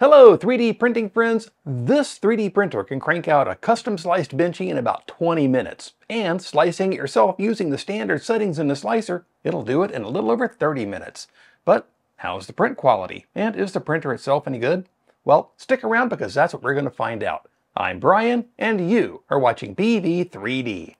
Hello 3D printing friends! This 3D printer can crank out a custom sliced Benchy in about 20 minutes. And slicing it yourself using the standard settings in the slicer, it'll do it in a little over 30 minutes. But how's the print quality? And is the printer itself any good? Well, stick around because that's what we're going to find out. I'm Brian, and you are watching BV3D.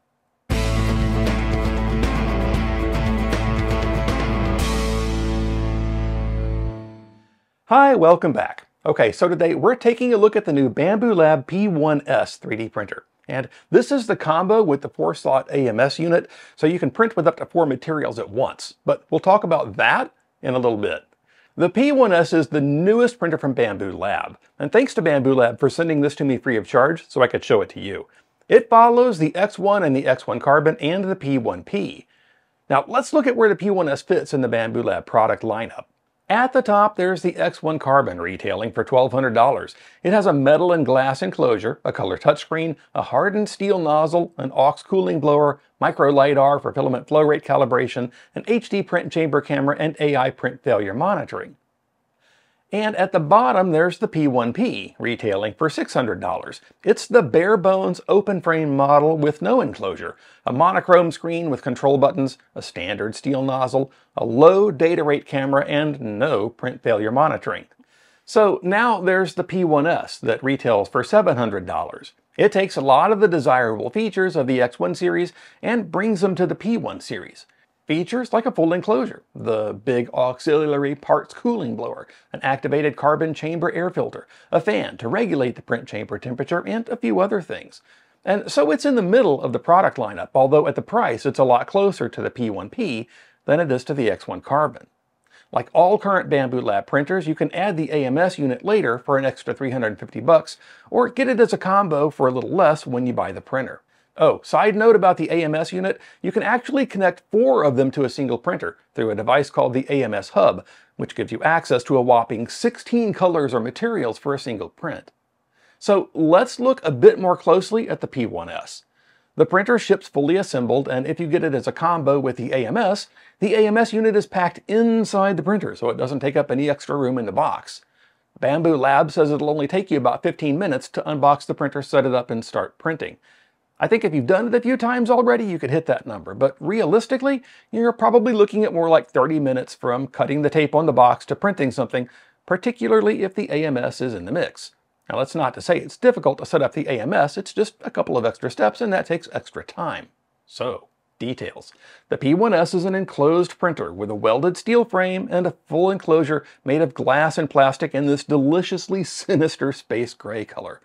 Hi, welcome back. Okay, so today we're taking a look at the new Bambu Lab P1S 3D printer. And this is the combo with the 4-slot AMS unit, so you can print with up to 4 materials at once. But we'll talk about that in a little bit. The P1S is the newest printer from Bambu Lab, and thanks to Bambu Lab for sending this to me free of charge so I could show it to you. It follows the X1 and the X1 Carbon and the P1P. Now let's look at where the P1S fits in the Bambu Lab product lineup. At the top, there's the X1 Carbon retailing for $1,200. It has a metal and glass enclosure, a color touchscreen, a hardened steel nozzle, an aux cooling blower, micro LiDAR for filament flow rate calibration, an HD print chamber camera, and AI print failure monitoring. And at the bottom, there's the P1P, retailing for $600. It's the bare bones open frame model with no enclosure, a monochrome screen with control buttons, a standard steel nozzle, a low data rate camera, and no print failure monitoring. So now there's the P1S that retails for $700. It takes a lot of the desirable features of the X1 series and brings them to the P1 series. Features like a full enclosure, the big auxiliary parts cooling blower, an activated carbon chamber air filter, a fan to regulate the print chamber temperature, and a few other things. And so it's in the middle of the product lineup, although at the price it's a lot closer to the P1P than it is to the X1 Carbon. Like all current Bambu Lab printers, you can add the AMS unit later for an extra $350 or get it as a combo for a little less when you buy the printer. Oh, side note about the AMS unit, you can actually connect 4 of them to a single printer through a device called the AMS Hub, which gives you access to a whopping 16 colors or materials for a single print. So let's look a bit more closely at the P1S. The printer ships fully assembled, and if you get it as a combo with the AMS unit is packed inside the printer, so it doesn't take up any extra room in the box. Bambu Lab says it'll only take you about 15 minutes to unbox the printer, set it up, and start printing. I think if you've done it a few times already, you could hit that number, but realistically, you're probably looking at more like 30 minutes from cutting the tape on the box to printing something, particularly if the AMS is in the mix. Now that's not to say it's difficult to set up the AMS, it's just a couple of extra steps and that takes extra time. So, details. The P1S is an enclosed printer with a welded steel frame and a full enclosure made of glass and plastic in this deliciously sinister space gray color.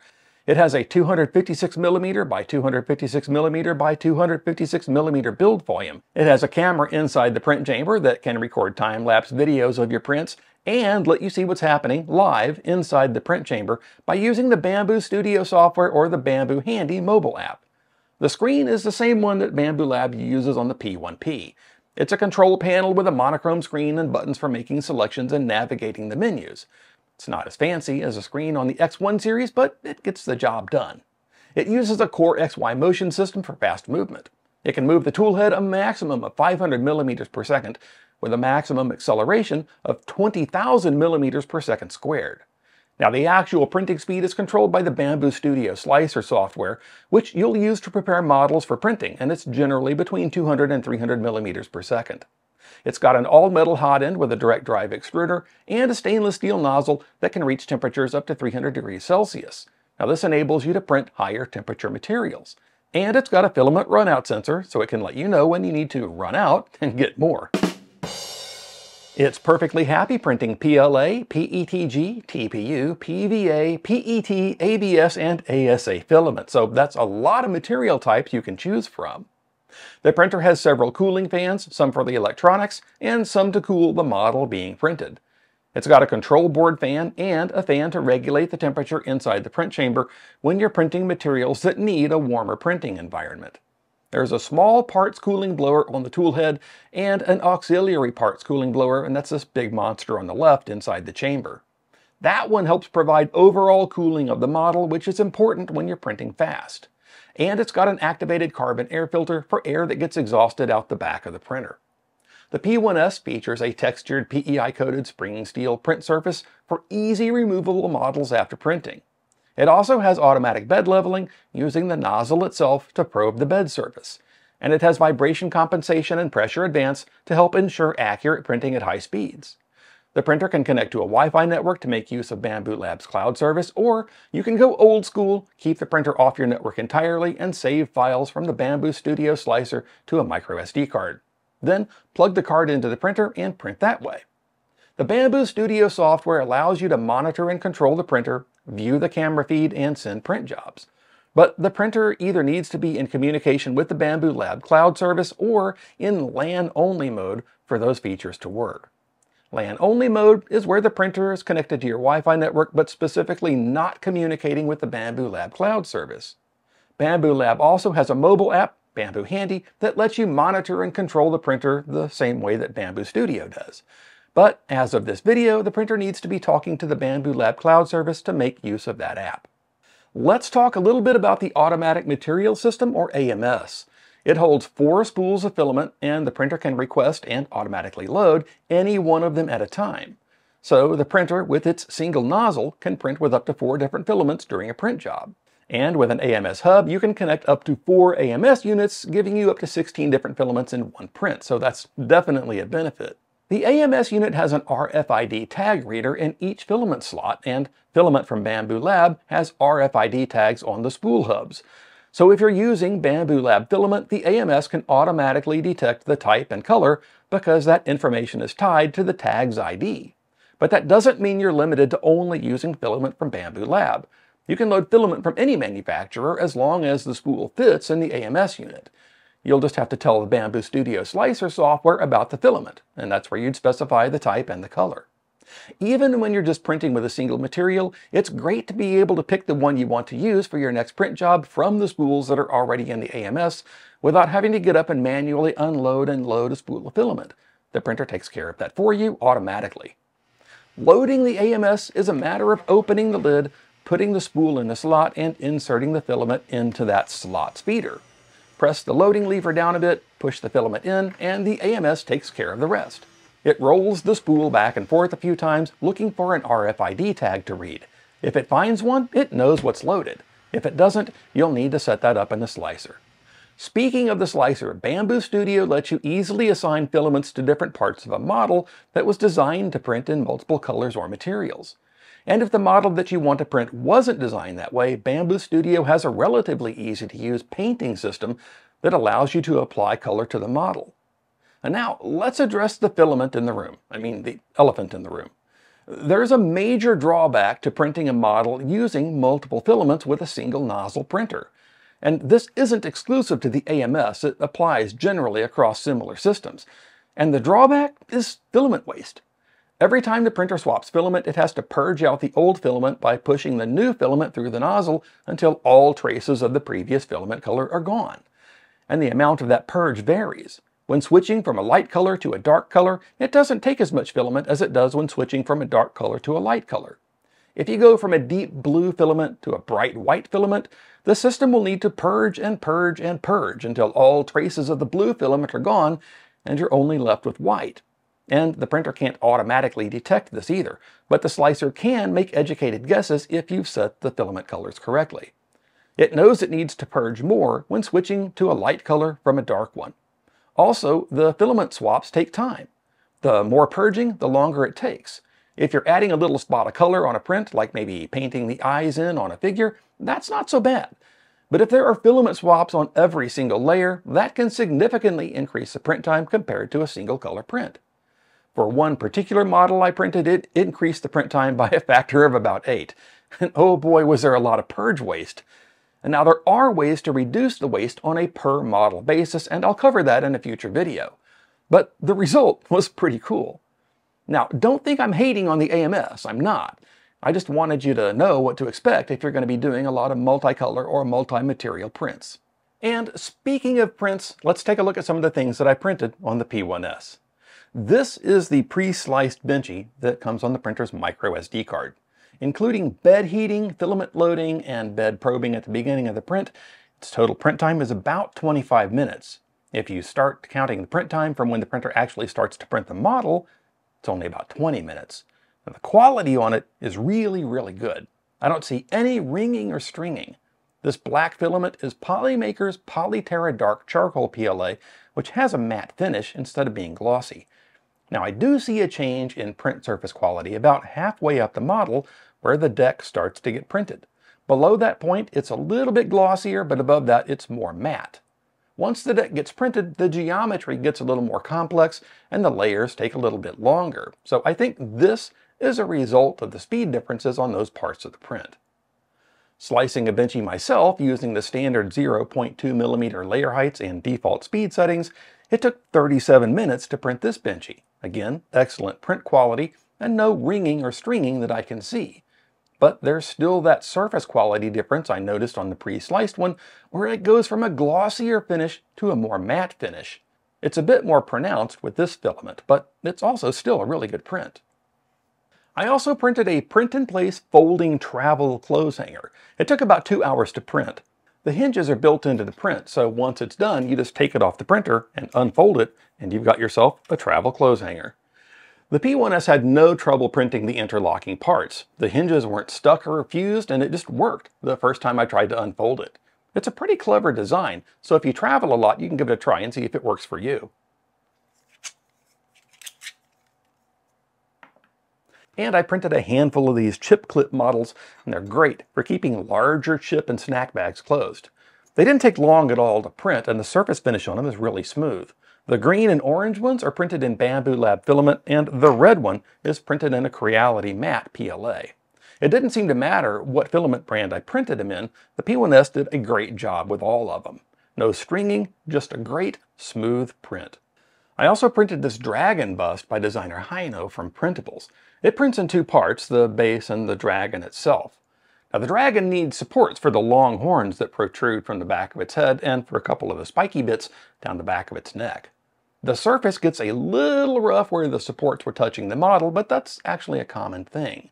It has a 256mm by 256mm by 256mm build volume. It has a camera inside the print chamber that can record time-lapse videos of your prints and let you see what's happening live inside the print chamber by using the Bambu Studio software or the Bambu Handy mobile app. The screen is the same one that Bambu Lab uses on the P1P. It's a control panel with a monochrome screen and buttons for making selections and navigating the menus. It's not as fancy as a screen on the X1 series, but it gets the job done. It uses a core XY motion system for fast movement. It can move the toolhead a maximum of 500mm per second, with a maximum acceleration of 20,000mm per second squared. Now the actual printing speed is controlled by the Bambu Studio slicer software, which you'll use to prepare models for printing, and it's generally between 200 and 300mm per second. It's got an all-metal hot end with a direct drive extruder and a stainless steel nozzle that can reach temperatures up to 300 degrees Celsius. Now this enables you to print higher temperature materials. And it's got a filament runout sensor, so it can let you know when you need to run out and get more. It's perfectly happy printing PLA, PETG, TPU, PVA, PET, ABS, and ASA filaments, so that's a lot of material types you can choose from. The printer has several cooling fans, some for the electronics, and some to cool the model being printed. It's got a control board fan and a fan to regulate the temperature inside the print chamber when you're printing materials that need a warmer printing environment. There's a small parts cooling blower on the toolhead and an auxiliary parts cooling blower, and that's this big monster on the left inside the chamber. That one helps provide overall cooling of the model, which is important when you're printing fast. And it's got an activated carbon air filter for air that gets exhausted out the back of the printer. The P1S features a textured PEI-coated spring steel print surface for easy removable models after printing. It also has automatic bed leveling using the nozzle itself to probe the bed surface, and it has vibration compensation and pressure advance to help ensure accurate printing at high speeds. The printer can connect to a Wi-Fi network to make use of Bambu Lab's cloud service, or you can go old school, keep the printer off your network entirely, and save files from the Bambu Studio slicer to a microSD card. Then plug the card into the printer and print that way. The Bambu Studio software allows you to monitor and control the printer, view the camera feed, and send print jobs. But the printer either needs to be in communication with the Bambu Lab cloud service or in LAN-only mode for those features to work. LAN-only mode is where the printer is connected to your Wi-Fi network, but specifically not communicating with the Bambu Lab cloud service. Bambu Lab also has a mobile app, Bambu Handy, that lets you monitor and control the printer the same way that Bambu Studio does. But as of this video, the printer needs to be talking to the Bambu Lab cloud service to make use of that app. Let's talk a little bit about the Automatic Material System, or AMS. It holds 4 spools of filament, and the printer can request and automatically load any one of them at a time. So the printer, with its single nozzle, can print with up to 4 different filaments during a print job. And with an AMS hub, you can connect up to 4 AMS units, giving you up to 16 different filaments in one print, so that's definitely a benefit. The AMS unit has an RFID tag reader in each filament slot, and filament from Bambu Lab has RFID tags on the spool hubs. So if you're using Bambu Lab filament, the AMS can automatically detect the type and color because that information is tied to the tag's ID. But that doesn't mean you're limited to only using filament from Bambu Lab. You can load filament from any manufacturer as long as the spool fits in the AMS unit. You'll just have to tell the Bambu Studio Slicer software about the filament, and that's where you'd specify the type and the color. Even when you're just printing with a single material, it's great to be able to pick the one you want to use for your next print job from the spools that are already in the AMS without having to get up and manually unload and load a spool of filament. The printer takes care of that for you automatically. Loading the AMS is a matter of opening the lid, putting the spool in a slot, and inserting the filament into that slot's feeder. Press the loading lever down a bit, push the filament in, and the AMS takes care of the rest. It rolls the spool back and forth a few times, looking for an RFID tag to read. If it finds one, it knows what's loaded. If it doesn't, you'll need to set that up in the slicer. Speaking of the slicer, Bambu Studio lets you easily assign filaments to different parts of a model that was designed to print in multiple colors or materials. And if the model that you want to print wasn't designed that way, Bambu Studio has a relatively easy-to-use painting system that allows you to apply color to the model. And now, let's address the filament in the room. I mean, the elephant in the room. There's a major drawback to printing a model using multiple filaments with a single nozzle printer. And this isn't exclusive to the AMS, it applies generally across similar systems. And the drawback is filament waste. Every time the printer swaps filament, it has to purge out the old filament by pushing the new filament through the nozzle until all traces of the previous filament color are gone. And the amount of that purge varies. When switching from a light color to a dark color, it doesn't take as much filament as it does when switching from a dark color to a light color. If you go from a deep blue filament to a bright white filament, the system will need to purge and purge and purge until all traces of the blue filament are gone and you're only left with white. And the printer can't automatically detect this either, but the slicer can make educated guesses if you've set the filament colors correctly. It knows it needs to purge more when switching to a light color from a dark one. Also, the filament swaps take time. The more purging, the longer it takes. If you're adding a little spot of color on a print, like maybe painting the eyes in on a figure, that's not so bad. But if there are filament swaps on every single layer, that can significantly increase the print time compared to a single color print. For one particular model I printed, it increased the print time by a factor of about 8. And oh boy, was there a lot of purge waste. And now there are ways to reduce the waste on a per model basis, and I'll cover that in a future video. But the result was pretty cool. Now, don't think I'm hating on the AMS, I'm not. I just wanted you to know what to expect if you're going to be doing a lot of multicolor or multi-material prints. And speaking of prints, let's take a look at some of the things that I printed on the P1S. This is the pre-sliced Benchy that comes on the printer's microSD card. Including bed heating, filament loading, and bed probing at the beginning of the print, its total print time is about 25 minutes. If you start counting the print time from when the printer actually starts to print the model, it's only about 20 minutes. And the quality on it is really, really good. I don't see any ringing or stringing. This black filament is Polymaker's Polyterra Dark Charcoal PLA, which has a matte finish instead of being glossy. Now I do see a change in print surface quality about halfway up the model where the deck starts to get printed. Below that point, it's a little bit glossier, but above that, it's more matte. Once the deck gets printed, the geometry gets a little more complex and the layers take a little bit longer. So I think this is a result of the speed differences on those parts of the print. Slicing a Benchy myself using the standard 0.2mm layer heights and default speed settings, it took 37 minutes to print this Benchy. Again, excellent print quality and no ringing or stringing that I can see. But there's still that surface quality difference I noticed on the pre-sliced one, where it goes from a glossier finish to a more matte finish. It's a bit more pronounced with this filament, but it's also still a really good print. I also printed a print-in-place folding travel clothes hanger. It took about 2 hours to print. The hinges are built into the print, so once it's done, you just take it off the printer and unfold it, and you've got yourself a travel clothes hanger. The P1S had no trouble printing the interlocking parts. The hinges weren't stuck or fused, and it just worked the first time I tried to unfold it. It's a pretty clever design, so if you travel a lot, you can give it a try and see if it works for you. And I printed a handful of these chip clip models, and they're great for keeping larger chip and snack bags closed. They didn't take long at all to print, and the surface finish on them is really smooth. The green and orange ones are printed in Bambu Lab filament, and the red one is printed in a Creality Matte PLA. It didn't seem to matter what filament brand I printed them in, the P1S did a great job with all of them. No stringing, just a great, smooth print. I also printed this dragon bust by designer Heino from Printables. It prints in two parts, the base and the dragon itself. Now the dragon needs supports for the long horns that protrude from the back of its head and for a couple of the spiky bits down the back of its neck. The surface gets a little rough where the supports were touching the model, but that's actually a common thing.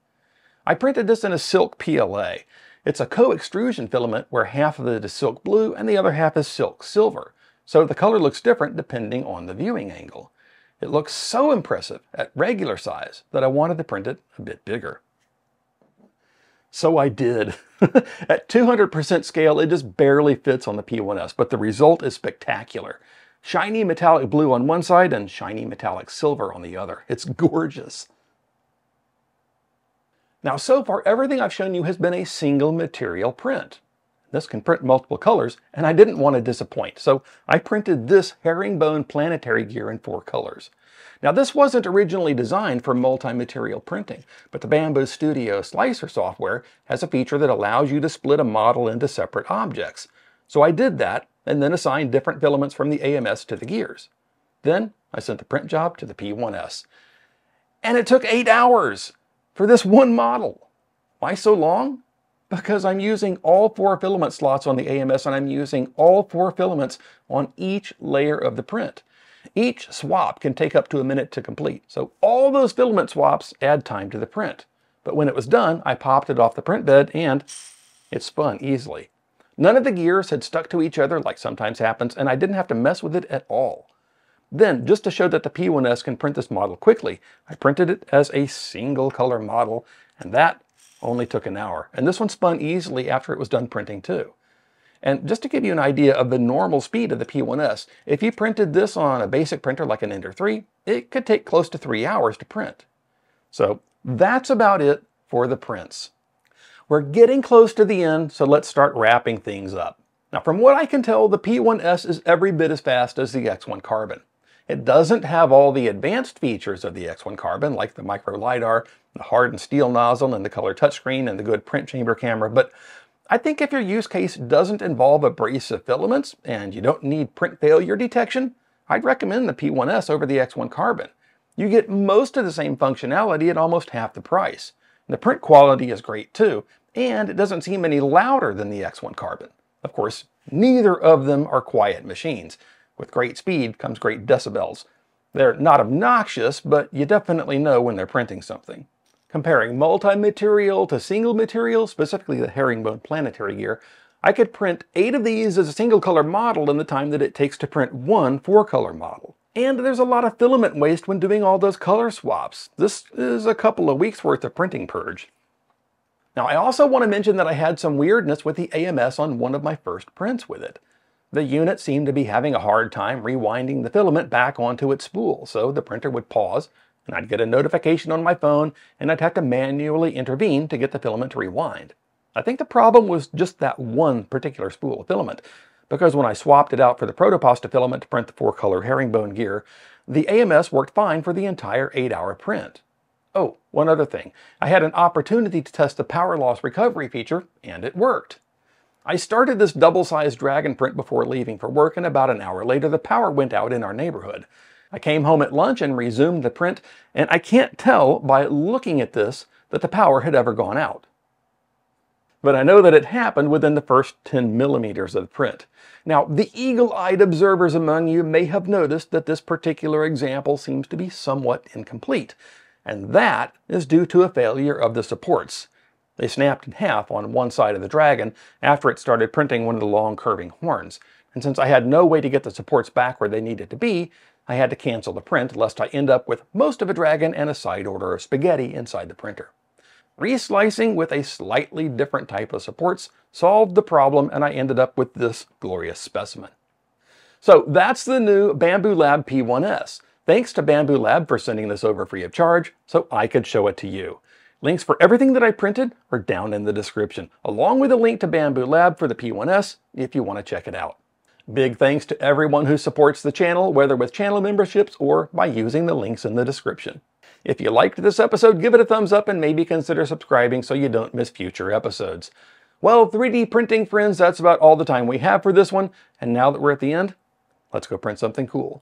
I printed this in a silk PLA. It's a co-extrusion filament where half of it is silk blue and the other half is silk silver, so the color looks different depending on the viewing angle. It looks so impressive at regular size that I wanted to print it a bit bigger. So I did. At 200% scale, it just barely fits on the P1S, but the result is spectacular. Shiny metallic blue on one side and shiny metallic silver on the other. It's gorgeous. Now so far everything I've shown you has been a single material print. This can print multiple colors and I didn't want to disappoint, so I printed this herringbone planetary gear in 4 colors. Now this wasn't originally designed for multi-material printing, but the Bambu Studio slicer software has a feature that allows you to split a model into separate objects. So I did that, and then assigned different filaments from the AMS to the gears. Then I sent the print job to the P1S. And it took 8 hours for this one model. Why so long? Because I'm using all 4 filament slots on the AMS and I'm using all 4 filaments on each layer of the print. Each swap can take up to a minute to complete. So all those filament swaps add time to the print. But when it was done, I popped it off the print bed and it spun easily. None of the gears had stuck to each other like sometimes happens, and I didn't have to mess with it at all. Then, just to show that the P1S can print this model quickly, I printed it as a single color model, and that only took an hour. And this one spun easily after it was done printing too. And just to give you an idea of the normal speed of the P1S, if you printed this on a basic printer like an Ender 3, it could take close to 3 hours to print. So that's about it for the prints. We're getting close to the end, so let's start wrapping things up. Now, from what I can tell, the P1S is every bit as fast as the X1 Carbon. It doesn't have all the advanced features of the X1 Carbon, like the micro LiDAR, the hardened steel nozzle, and the color touchscreen, and the good print chamber camera, but I think if your use case doesn't involve abrasive filaments, and you don't need print failure detection, I'd recommend the P1S over the X1 Carbon. You get most of the same functionality at almost half the price. The print quality is great too, and it doesn't seem any louder than the X1 Carbon. Of course, neither of them are quiet machines. With great speed comes great decibels. They're not obnoxious, but you definitely know when they're printing something. Comparing multi-material to single material, specifically the herringbone planetary gear, I could print 8 of these as a single color model in the time that it takes to print one 4-color model. And there's a lot of filament waste when doing all those color swaps. This is a couple of weeks worth of printing purge. Now I also want to mention that I had some weirdness with the AMS on one of my first prints with it. The unit seemed to be having a hard time rewinding the filament back onto its spool, so the printer would pause, and I'd get a notification on my phone, and I'd have to manually intervene to get the filament to rewind. I think the problem was just that one particular spool of filament, because when I swapped it out for the Protopasta filament to print the 4-color herringbone gear, the AMS worked fine for the entire 8-hour print. Oh, one other thing. I had an opportunity to test the power loss recovery feature, and it worked. I started this double-sized dragon print before leaving for work, and about an hour later the power went out in our neighborhood. I came home at lunch and resumed the print, and I can't tell by looking at this that the power had ever gone out. But I know that it happened within the first 10 millimeters of the print. Now, the eagle-eyed observers among you may have noticed that this particular example seems to be somewhat incomplete, and that is due to a failure of the supports. They snapped in half on one side of the dragon after it started printing one of the long curving horns, and since I had no way to get the supports back where they needed to be, I had to cancel the print lest I end up with most of a dragon and a side order of spaghetti inside the printer. Reslicing with a slightly different type of supports solved the problem, and I ended up with this glorious specimen. So that's the new Bambu Lab P1S. Thanks to Bambu Lab for sending this over free of charge so I could show it to you. Links for everything that I printed are down in the description, along with a link to Bambu Lab for the P1S if you want to check it out. Big thanks to everyone who supports the channel, whether with channel memberships or by using the links in the description. If you liked this episode, give it a thumbs up and maybe consider subscribing so you don't miss future episodes. Well, 3D printing friends, that's about all the time we have for this one, and now that we're at the end, let's go print something cool.